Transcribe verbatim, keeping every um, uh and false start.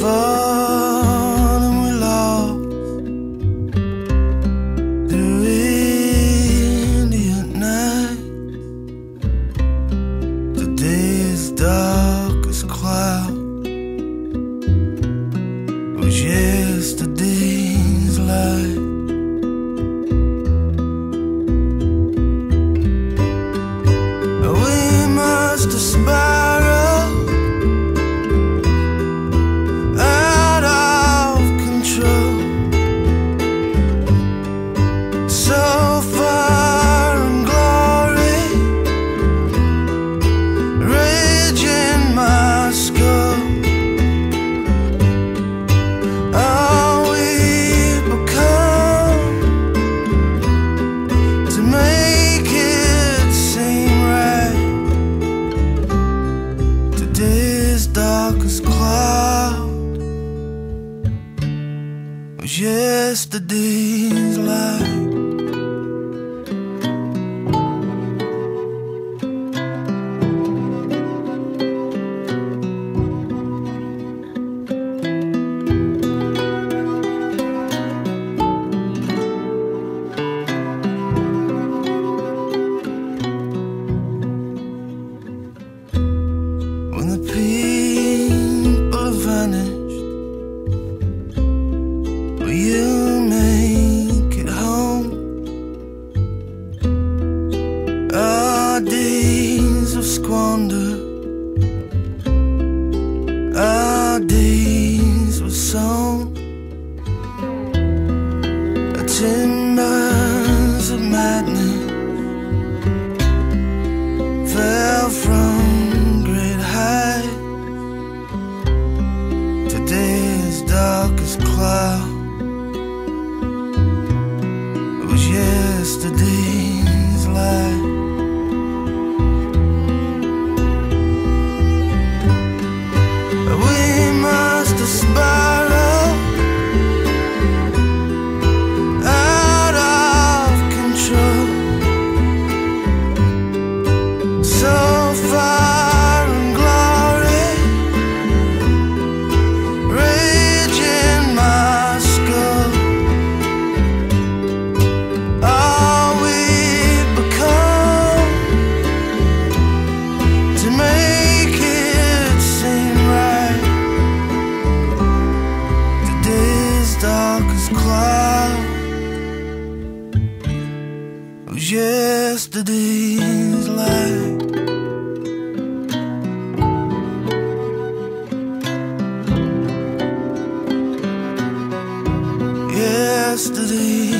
fun and we lost through Indian night. The day is dark as cloud. It was yesterday's light. We must aspire. Yesterday's light. When the people are vanished, you make it home. Our days of squander, our days of song, our timbers of madness fell from great heights. Today is dark as clouds. Yesterday's light. We must aspire out of control, so far in glory, rage in my skull. Yesterday's light. Yesterday's